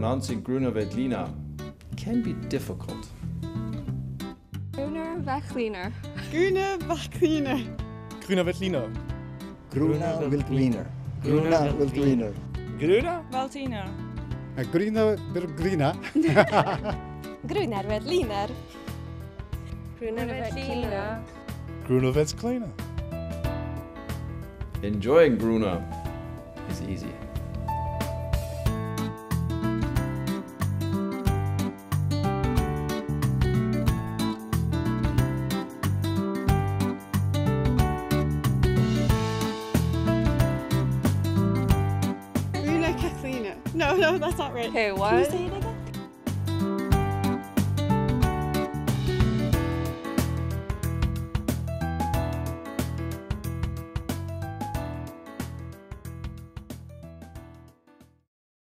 pronouncing Grüner Veltliner can be difficult. Grüner Veltliner. Grüner Veltliner. Grüner Veltliner. Grüner Veltliner. Grüner Veltliner. Grüner Veltliner. Grüner Veltliner. Grüner Veltliner. Grüner Veltliner. Grüner Veltliner. Enjoying Grüner is easy. No, that's not right. Okay, what? Can you say it again?